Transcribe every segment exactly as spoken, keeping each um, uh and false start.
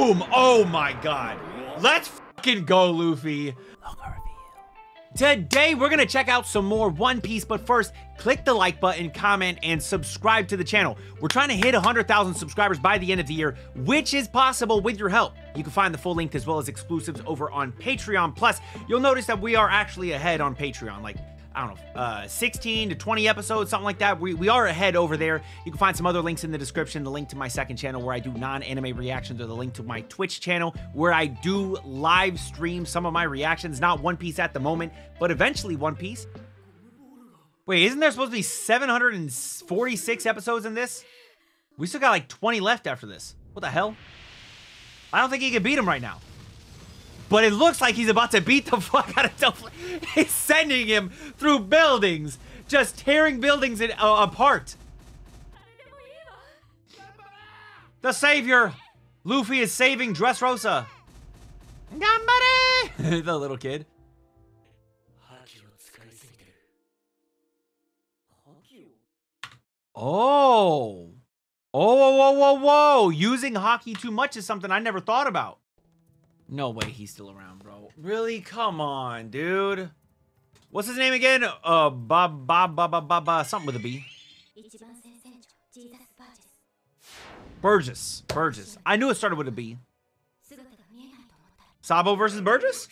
Boom! Oh my god. Let's fucking go, Luffy. Today, we're gonna check out some more One Piece, but first, click the like button, comment, and subscribe to the channel. We're trying to hit one hundred thousand subscribers by the end of the year, which is possible with your help. You can find the full length as well as exclusives over on Patreon. Plus, you'll notice that we are actually ahead on Patreon, like, I don't know, uh, sixteen to twenty episodes, something like that. We, we are ahead over there. You can find some other links in the description, the link to my second channel where I do non-anime reactions, or the link to my Twitch channel where I do live stream some of my reactions. Not One Piece at the moment, but eventually One Piece. Wait, isn't there supposed to be seven hundred forty-six episodes in this? We still got like twenty left after this. What the hell? I don't think he can beat him right now. But it looks like he's about to beat the fuck out of Doflamingo. He's sending him through buildings, just tearing buildings in, uh, apart. The savior, Luffy, is saving Dressrosa. The little kid. Oh, oh, whoa, whoa, whoa! Using haki too much is something I never thought about. No way he's still around, bro. Really? Come on, dude. What's his name again? Uh, Bob, Bob, Bob, Bob, Bob, Bob, something with a B. Burgess. Burgess. I knew it started with a B. Sabo versus Burgess?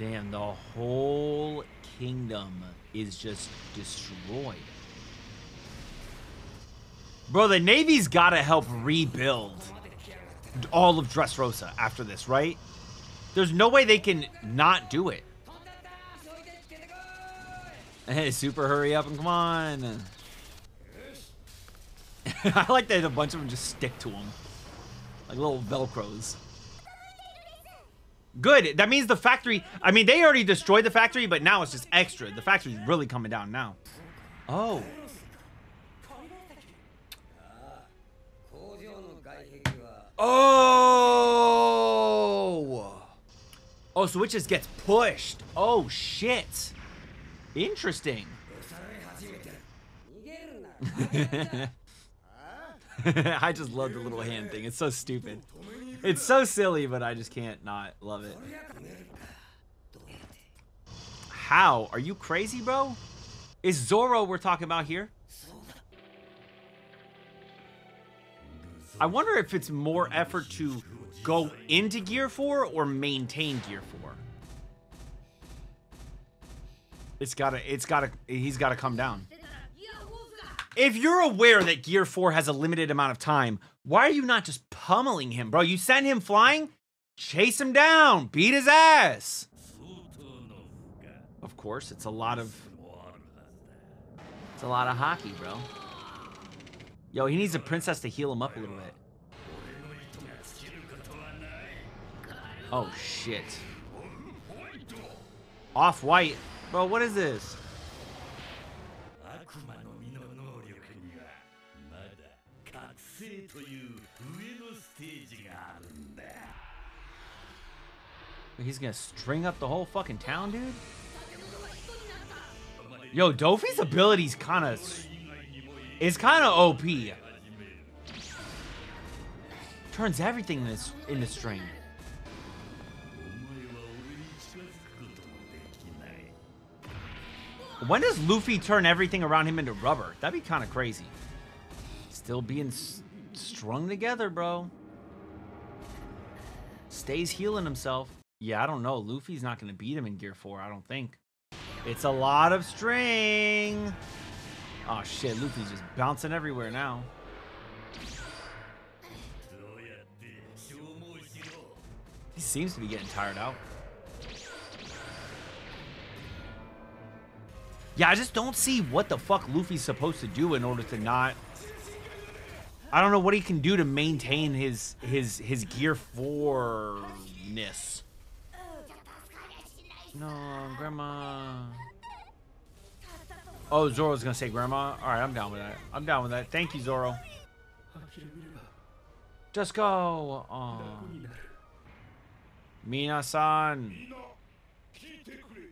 Damn, the whole kingdom is just destroyed. Bro, the Navy's gotta help rebuild all of Dressrosa after this, right? There's no way they can not do it. Hey, super hurry up and come on. I like that a bunch of them just stick to them. Like little Velcros. Good, that means the factory, I mean, they already destroyed the factory, but now it's just extra. The factory's really coming down now. Oh. Oh! Oh, so it just gets pushed. Oh, shit. Interesting. I just love the little hand thing. It's so stupid. It's so silly, but I just can't not love it. How? Are you crazy, bro? Is Zoro we're talking about here? I wonder if it's more effort to go into Gear Four or maintain Gear Four. It's gotta, it's gotta, he's gotta come down. If you're aware that Gear Four has a limited amount of time, why are you not just pummeling him, bro? You send him flying, chase him down, beat his ass. Of course, it's a lot of, it's a lot of haki, bro. Yo, he needs a princess to heal him up a little bit. Oh, shit. Off-white. Bro, what is this? He's gonna string up the whole fucking town, dude? Yo, Dofi's ability's kind of... It's kind of O P. Turns everything in this in the string. When does Luffy turn everything around him into rubber? That'd be kind of crazy. Still being s strung together, bro. Stays healing himself. Yeah, I don't know. Luffy's not going to beat him in Gear four, I don't think. It's a lot of string. Oh shit, Luffy's just bouncing everywhere now. He seems to be getting tired out. Yeah, I just don't see what the fuck Luffy's supposed to do in order to not... I don't know what he can do to maintain his his, his Gear four-ness. No, Grandma... Oh, Zoro's gonna say Grandma. All right, I'm down with that. I'm down with that. Thank you, Zoro. Just go. Aww. Mina-san.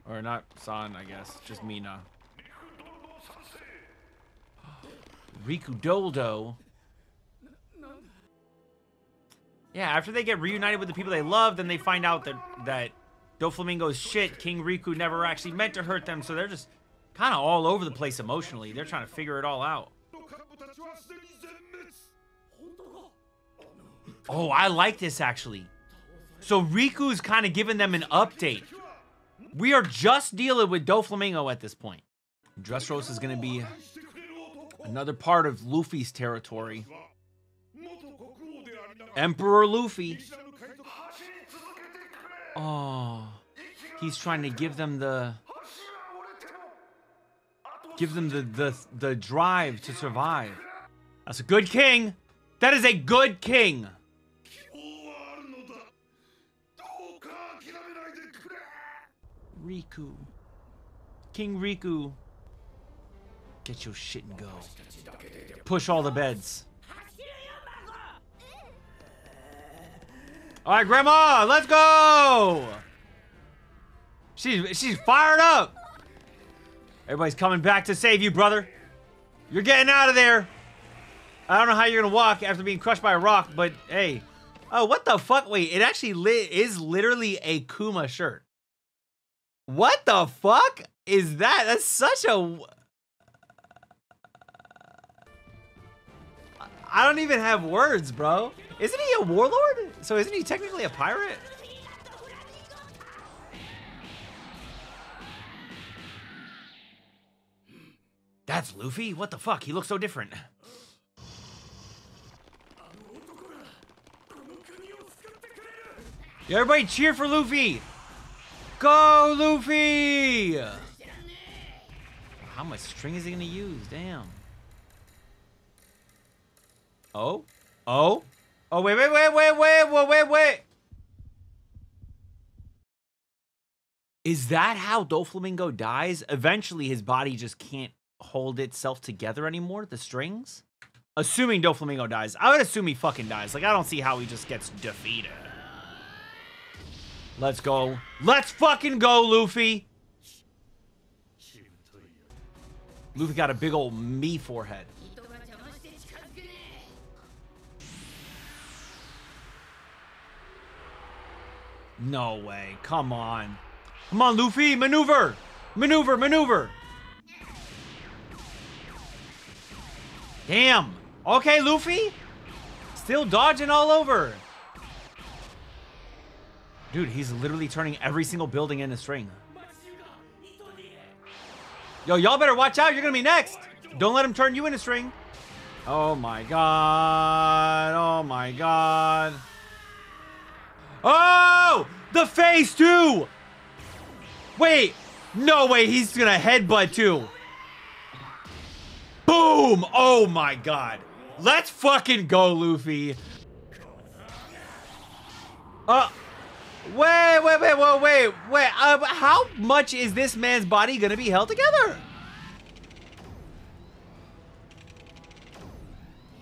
Or not san, I guess. Just Mina. Riku Doldo. Yeah, after they get reunited with the people they love, then they find out that, that Doflamingo's shit, King Riku never actually meant to hurt them, so they're just kind of all over the place emotionally. They're trying to figure it all out. Oh, I like this, actually. So Riku's kind of giving them an update. We are just dealing with Doflamingo at this point. Dressrosa is going to be another part of Luffy's territory. Emperor Luffy. Oh, he's trying to give them the give them the the the drive to survive. That's a good king. That is a good king. Riku, King Riku, get your shit and go. Push all the beds. All right, Grandma, let's go. She's she's fired up. Everybody's coming back to save you, brother. You're getting out of there. I don't know how you're gonna walk after being crushed by a rock, but hey. Oh, what the fuck? Wait, it actually li is literally a Kuma shirt. What the fuck is that? That's such a. I don't even have words, bro. Isn't he a warlord? So isn't he technically a pirate? That's Luffy? What the fuck? He looks so different. Everybody cheer for Luffy! Go, Luffy! How much string is he gonna use? Damn. Oh? Oh? Oh, wait, wait, wait, wait, wait, wait, wait, wait. Is that how Doflamingo dies? Eventually, his body just can't hold itself together anymore, the strings? Assuming Doflamingo dies. I would assume he fucking dies. Like, I don't see how he just gets defeated. Let's go. Let's fucking go, Luffy! Luffy got a big old me forehead. No way. Come on. Come on, Luffy. Maneuver. Maneuver. Maneuver. Damn. Okay, Luffy. Still dodging all over. Dude, he's literally turning every single building into string. Yo, y'all better watch out. You're going to be next. Don't let him turn you into string. Oh, my God. Oh, my God. Oh! The face, too! Wait. No way. He's gonna headbutt, too. Boom! Oh, my God. Let's fucking go, Luffy. Uh... Wait, wait, wait, wait, wait, wait. Uh, how much is this man's body gonna be held together?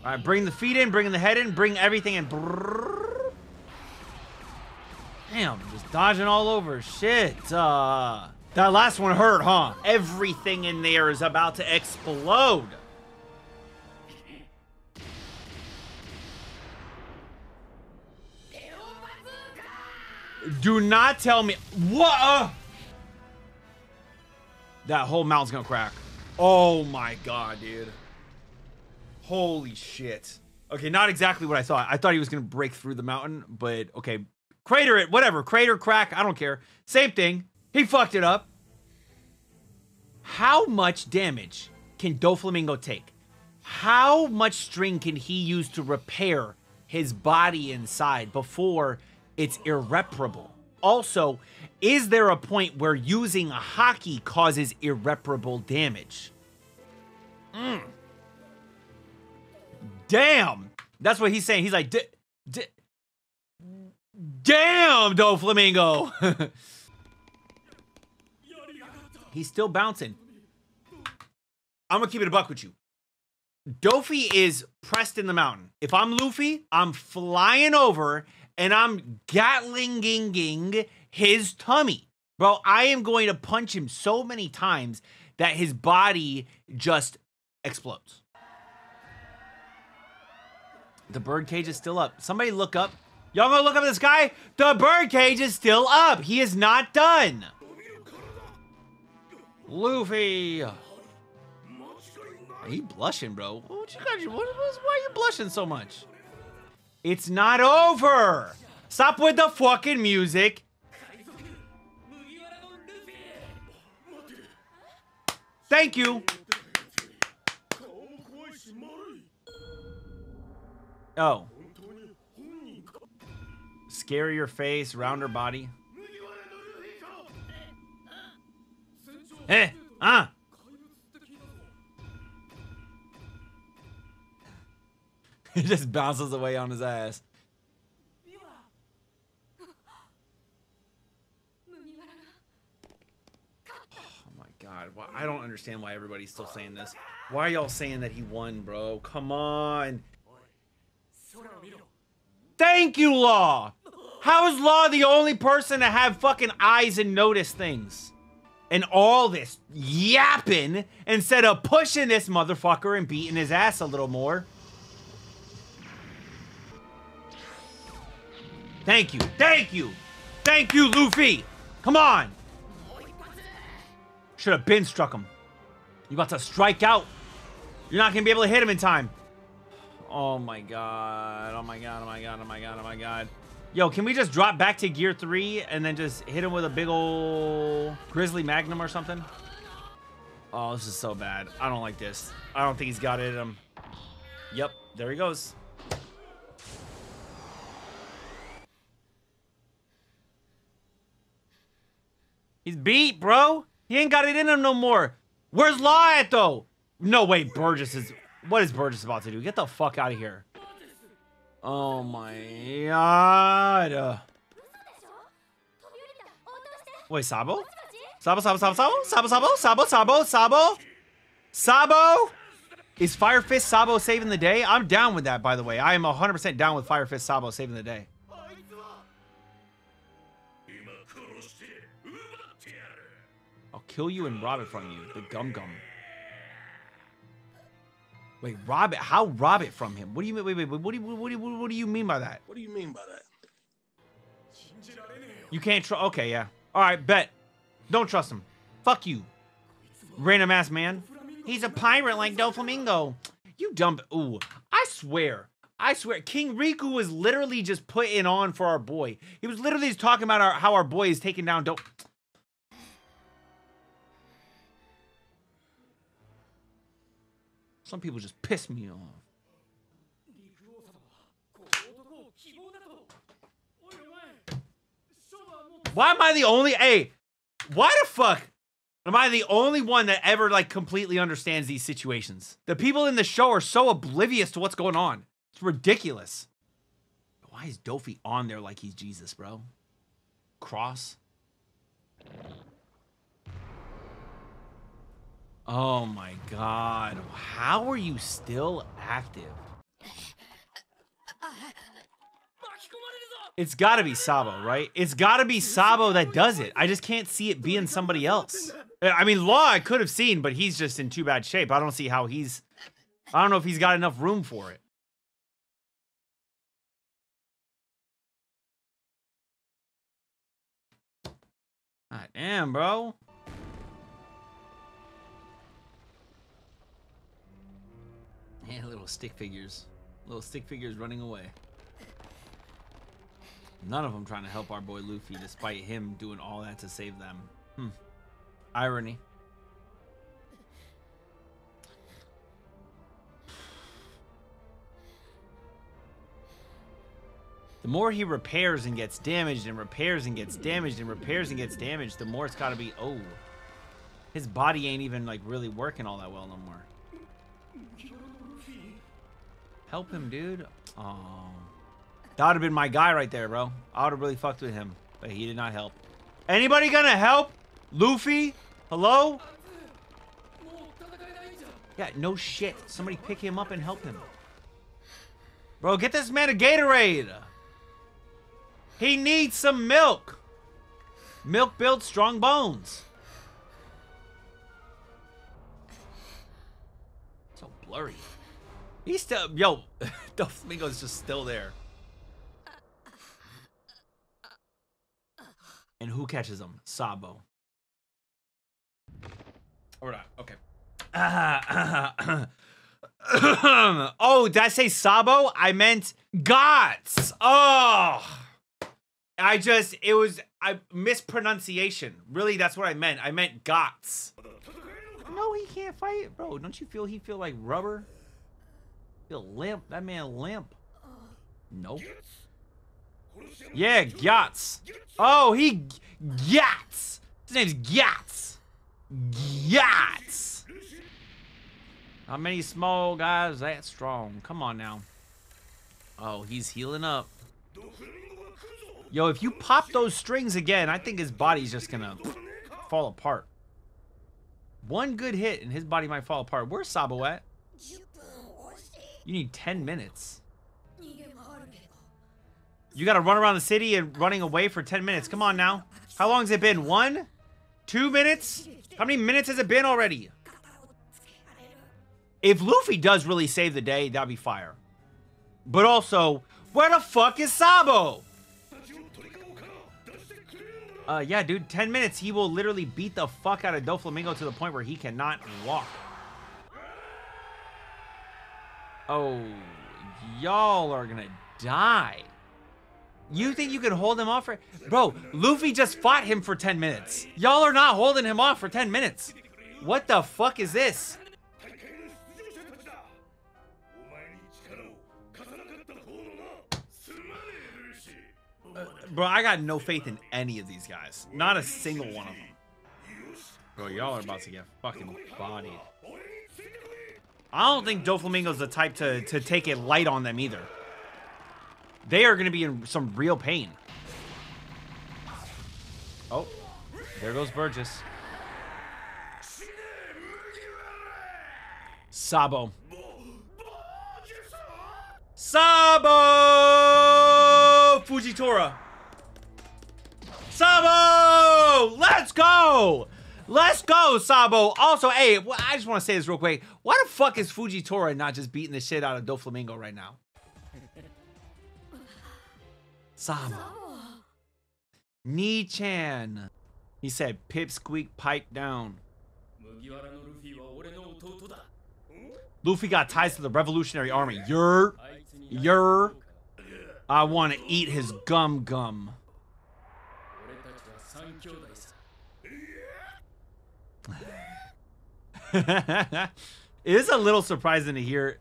Alright, bring the feet in, bring the head in, bring everything in. Damn, just dodging all over. Shit. Uh, that last one hurt, huh? Everything in there is about to explode. Do not tell me. What? Uh, that whole mountain's gonna crack. Oh my God, dude. Holy shit. Okay, not exactly what I thought. I thought he was gonna break through the mountain, but okay. Crater it, whatever. Crater, crack, I don't care. Same thing. He fucked it up. How much damage can Doflamingo take? How much string can he use to repair his body inside before it's irreparable? Also, is there a point where using a haki causes irreparable damage? Mm. Damn. That's what he's saying. He's like, D D damn, Doflamingo! He's still bouncing. I'm gonna keep it a buck with you. Dofi is pressed in the mountain. If I'm Luffy, I'm flying over and I'm gatlinging his tummy. Bro, I am going to punch him so many times that his body just explodes. The birdcage is still up. Somebody look up. Y'all gonna look up at this guy? The birdcage is still up. He is not done. Luffy. He blushing, bro. What you got? What, what, why are you blushing so much? It's not over. Stop with the fucking music. Thank you. Oh. Scarier face, rounder body. Hey, uh. It just bounces away on his ass. Oh my god. Well, I don't understand why everybody's still saying this. Why are y'all saying that he won, bro? Come on. Thank you, Law. How is Law the only person to have fucking eyes and notice things? And all this yapping instead of pushing this motherfucker and beating his ass a little more. Thank you. Thank you. Thank you, Luffy. Come on. Should have been struck him. You about to strike out. You're not going to be able to hit him in time. Oh my god. Oh my god. Oh my god. Oh my god. Oh my god. Yo, can we just drop back to Gear Three and then just hit him with a big ol' Grizzly Magnum or something? Oh, this is so bad. I don't like this. I don't think he's got it in him. Yep, there he goes. He's beat, bro. He ain't got it in him no more. Where's Law at though? No way, Burgess is. What is Burgess about to do? Get the fuck out of here. Oh my god. Wait, Sabo? Sabo, Sabo, Sabo, Sabo, Sabo, Sabo, Sabo, Sabo, Sabo, Sabo. Is Fire Fist Sabo saving the day? I'm down with that, by the way. I am one hundred percent down with Fire Fist Sabo saving the day. I'll kill you and rob it from you, the gum gum. Wait, rob it? How rob it from him? What do you mean? Wait, wait, wait. What do you, what do you, what do you mean by that? What do you mean by that? You can't trust. Okay, yeah. All right, bet. Don't trust him. Fuck you, random ass man. He's a pirate like Doflamingo. You dumb. Ooh, I swear, I swear. King Riku was literally just putting on for our boy. He was literally just talking about our, how our boy is taking down Dof. Some people just piss me off. Why am I the only... Hey, why the fuck am I the only one that ever, like, completely understands these situations? The people in the show are so oblivious to what's going on. It's ridiculous. Why is Dofi on there like he's Jesus, bro? Cross. Oh my god, how are you still active? It's gotta be Sabo, right? It's gotta be Sabo that does it. I just can't see it being somebody else. I mean, Law I could have seen, but he's just in too bad shape. I don't see how he's... I don't know if he's got enough room for it. God damn, bro. Yeah, little stick figures. Little stick figures running away. None of them trying to help our boy Luffy, despite him doing all that to save them. Hmm. Irony. The more he repairs and gets damaged and repairs and gets damaged and repairs and gets damaged, the more it's gotta be... Oh. His body ain't even, like, really working all that well no more. Help him, dude. Oh, that would have been my guy right there, bro. I would have really fucked with him, but he did not help. Anybody gonna help Luffy? Hello? Yeah, no shit. Somebody pick him up and help him. Bro, get this man a Gatorade. He needs some milk. Milk builds strong bones. So blurry. He's still, yo, Doflamingo is just still there. And who catches him? Sabo. Or not. Okay. Uh, oh, did I say Sabo? I meant Gods. Oh. I just, it was, I mispronunciation. Really, that's what I meant. I meant Gods. No, he can't fight. Bro, don't you feel he feel like rubber? Feel limp. That man limp. Nope. Yeah, Gyats. Oh, he Gyats. His name's Gyats. Gyats. How many small guys that strong? Come on now. Oh, he's healing up. Yo, if you pop those strings again, I think his body's just gonna fall apart. One good hit and his body might fall apart. Where's Sabo at? You need ten minutes. You gotta run around the city and running away for ten minutes. Come on now. How long has it been? One? Two minutes? How many minutes has it been already? If Luffy does really save the day, that'd be fire. But also, where the fuck is Sabo? Uh, yeah, dude, ten minutes. He will literally beat the fuck out of Doflamingo to the point where he cannot walk. Oh, y'all are gonna die. You think you can hold him off for... Bro, Luffy just fought him for ten minutes. Y'all are not holding him off for ten minutes. What the fuck is this? Uh, bro, I got no faith in any of these guys. Not a single one of them. Bro, y'all are about to get fucking bodied. I don't think Doflamingo's the type to, to take it light on them either. They are going to be in some real pain. Oh, there goes Burgess. Sabo. Sabo! Fujitora. Sabo! Let's go! Let's go, Sabo. Also, hey, I just want to say this real quick. Why the fuck is Fujitora not just beating the shit out of Doflamingo right now? Sabo. Ni-chan. He said, pipsqueak pipe down. Luffy got ties to the Revolutionary Army. Yer. Yer. I want to eat his gum gum. It is a little surprising to hear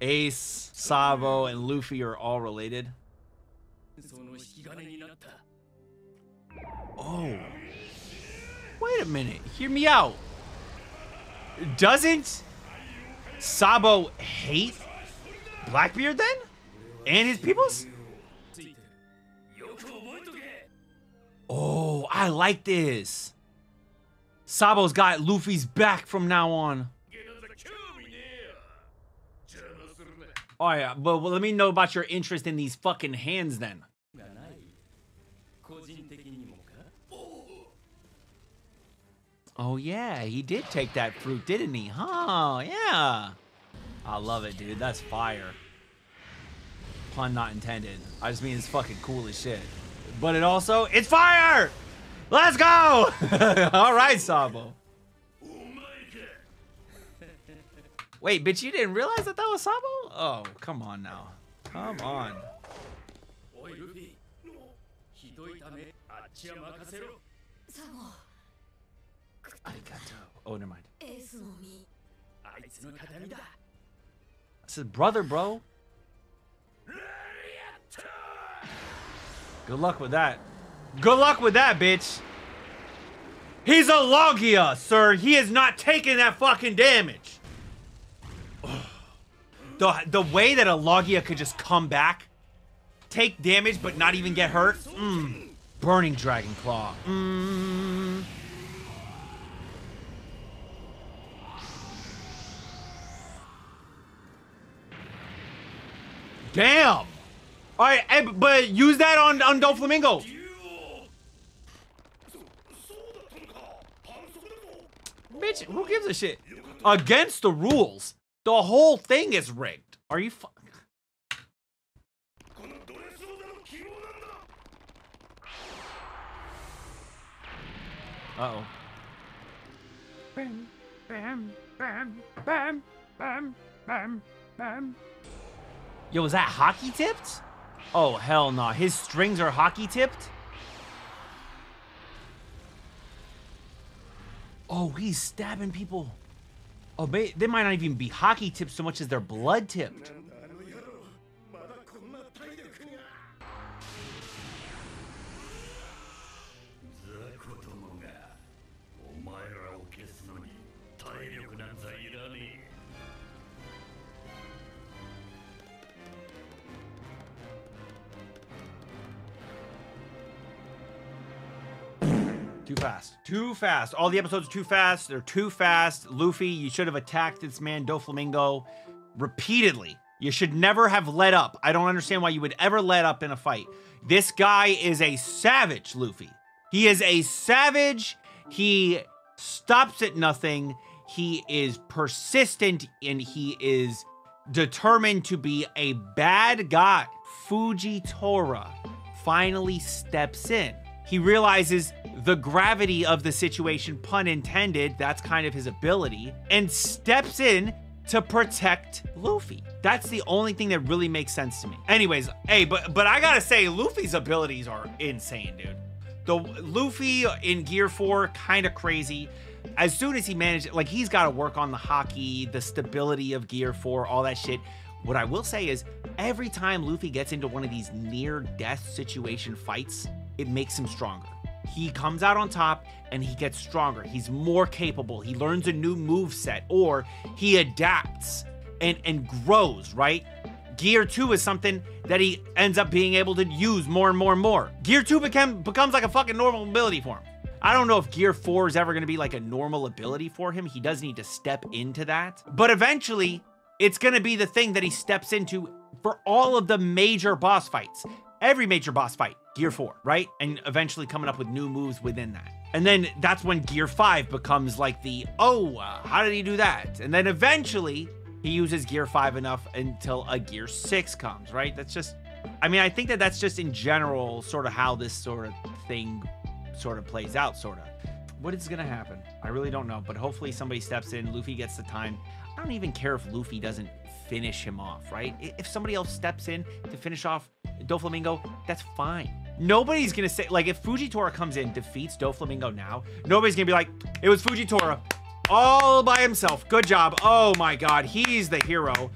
Ace, Sabo, and Luffy are all related. Oh, wait a minute. Hear me out. Doesn't Sabo hate Blackbeard then? And his peoples? Oh, I like this. Sabo's got Luffy's back from now on. Oh yeah, but well, let me know about your interest in these fucking hands then. Oh yeah, he did take that fruit, didn't he? Huh, yeah. I love it, dude. That's fire. Pun not intended. I just mean it's fucking cool as shit. But it also, it's fire! Let's go! All right, Sabo. Wait, bitch, you didn't realize that that was Sabo? Oh, come on now. Come on. Oh, never mind. It's his brother, bro. Good luck with that. Good luck with that, bitch. He's a Logia, sir. He is not taking that fucking damage. The, the way that a Logia could just come back, take damage, but not even get hurt. Mm. Burning Dragon Claw. Mm. Damn. All right, hey, but use that on, on Doflamingo. Bitch, who gives a shit? Against the rules. The whole thing is rigged. Are you fu- Uh oh. Bam, bam, bam, bam, bam, bam, bam. Yo, is that haki tipped? Oh hell no! Nah. His strings are haki tipped. Oh, he's stabbing people. Oh, they might not even be haki tipped so much as they're blood tipped. Too fast. Too fast. All the episodes are too fast. They're too fast. Luffy, you should have attacked this man, Doflamingo, repeatedly. You should never have let up. I don't understand why you would ever let up in a fight. This guy is a savage, Luffy. He is a savage. He stops at nothing. He is persistent, and he is determined to be a bad guy. Fujitora finally steps in. He realizes the gravity of the situation, pun intended, that's kind of his ability, and steps in to protect Luffy. That's the only thing that really makes sense to me. Anyways, hey, but but I gotta say, Luffy's abilities are insane, dude. The Luffy in Gear Four, kind of crazy. As soon as he managed, like, he's gotta work on the haki, the stability of Gear Four, all that shit. What I will say is, every time Luffy gets into one of these near-death situation fights, it makes him stronger. He comes out on top and he gets stronger. He's more capable. He learns a new move set, or he adapts and, and grows, right? Gear two is something that he ends up being able to use more and more and more. Gear two became, becomes like a fucking normal ability for him. I don't know if Gear four is ever gonna be like a normal ability for him. He does need to step into that. But eventually, it's gonna be the thing that he steps into for all of the major boss fights. Every major boss fight, Gear four, right? And eventually coming up with new moves within that. And then that's when Gear five becomes like the, oh, uh, how did he do that? And then eventually he uses Gear five enough until a Gear six comes, right? That's just, I mean, I think that that's just in general sort of how this sort of thing sort of plays out, sort of. What is gonna happen? I really don't know, but hopefully somebody steps in, Luffy gets the time. I don't even care if Luffy doesn't finish him off, right? If somebody else steps in to finish off Doflamingo, that's fine. Nobody's gonna say, like, if Fujitora comes in, defeats Doflamingo now, nobody's gonna be like, it was Fujitora all by himself. Good job. Oh my God, he's the hero.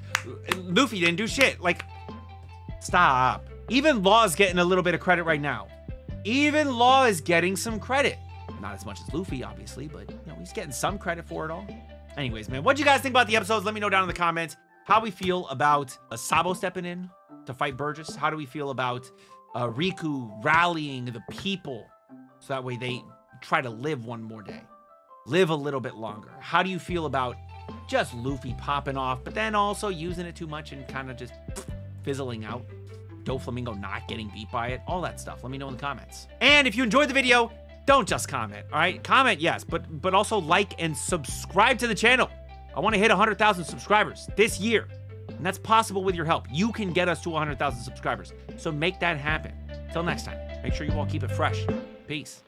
Luffy didn't do shit. Like, stop. Even Law's getting a little bit of credit right now. Even Law is getting some credit. Not as much as Luffy, obviously, but, you know, he's getting some credit for it all. Anyways, man, what'd you guys think about the episodes? Let me know down in the comments how we feel about uh, Sabo stepping in to fight Burgess. How do we feel about uh, Riku rallying the people so that way they try to live one more day, live a little bit longer? How do you feel about just Luffy popping off, but then also using it too much and kind of just fizzling out? Doflamingo not getting beat by it, all that stuff. Let me know in the comments. And if you enjoyed the video, don't just comment, all right? Comment, yes, but but also like and subscribe to the channel. I want to hit one hundred thousand subscribers this year, and that's possible with your help. You can get us to one hundred thousand subscribers, so make that happen. Till next time, make sure you all keep it fresh. Peace.